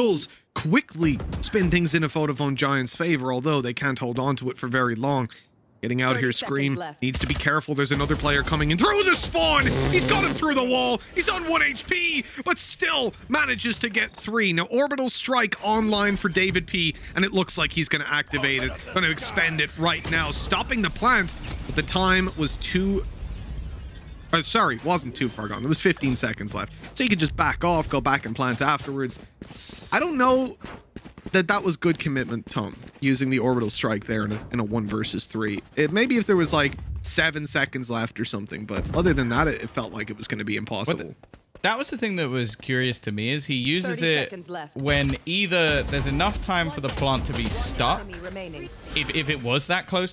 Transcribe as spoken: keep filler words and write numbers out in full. Schools quickly spin things in a Vodafone Giants' favor, although they can't hold on to it for very long. Getting out here, Scream left. Needs to be careful. There's another player coming in through the spawn. He's got him through the wall. He's on one H P, but still manages to get three. Now, Orbital Strike online for David P, and it looks like he's going to activate it, going to expend it right now, stopping the plant. But the time was too... Oh, sorry, wasn't too far gone. There was fifteen seconds left. So you could just back off, go back and plant afterwards. I don't know... That that was good commitment, Tom, using the Orbital Strike there in a, in a one versus three. It maybe if there was like seven seconds left or something, but other than that, it, it felt like it was going to be impossible. The, that was the thing that was curious to me, is he uses it when either there's enough time for the plant to be stuck, if, if it was that close